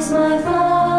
is my father.